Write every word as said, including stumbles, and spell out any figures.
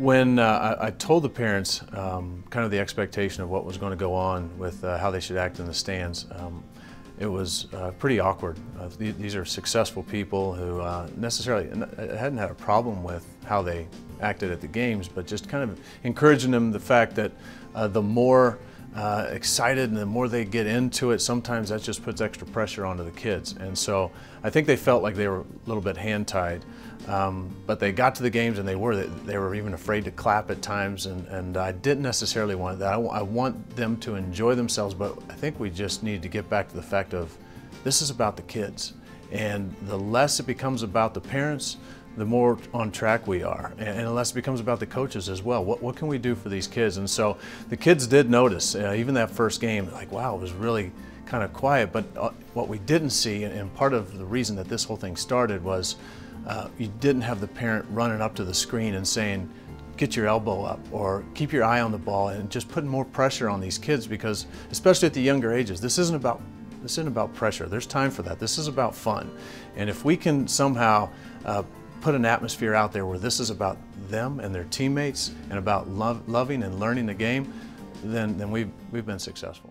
When uh, I, I told the parents um, kind of the expectation of what was going to go on with uh, how they should act in the stands, um, it was uh, pretty awkward. Uh, th these are successful people who uh, necessarily hadn't had a problem with how they acted at the games, but just kind of encouraging them the fact that uh, the more uh, excited and the more they get into it, sometimes that just puts extra pressure onto the kids. And so I think they felt like they were a little bit hand-tied, um, but they got to the games and they were they, they were even afraid to clap at times, and, and I didn't necessarily want that. I, w I want them to enjoy themselves, but I think we just need to get back to the fact of this is about the kids, and the less it becomes about the parents, the more on track we are, and unless it becomes about the coaches as well. What, what can we do for these kids? And so the kids did notice, uh, even that first game, like, wow, it was really kind of quiet. But uh, what we didn't see, and part of the reason that this whole thing started was uh, you didn't have the parent running up to the screen and saying, get your elbow up or keep your eye on the ball, and just putting more pressure on these kids, because especially at the younger ages, this isn't about this isn't about pressure. There's time for that. This is about fun. And if we can somehow uh, put an atmosphere out there where this is about them and their teammates and about love, loving and learning the game, then, then we've, we've been successful.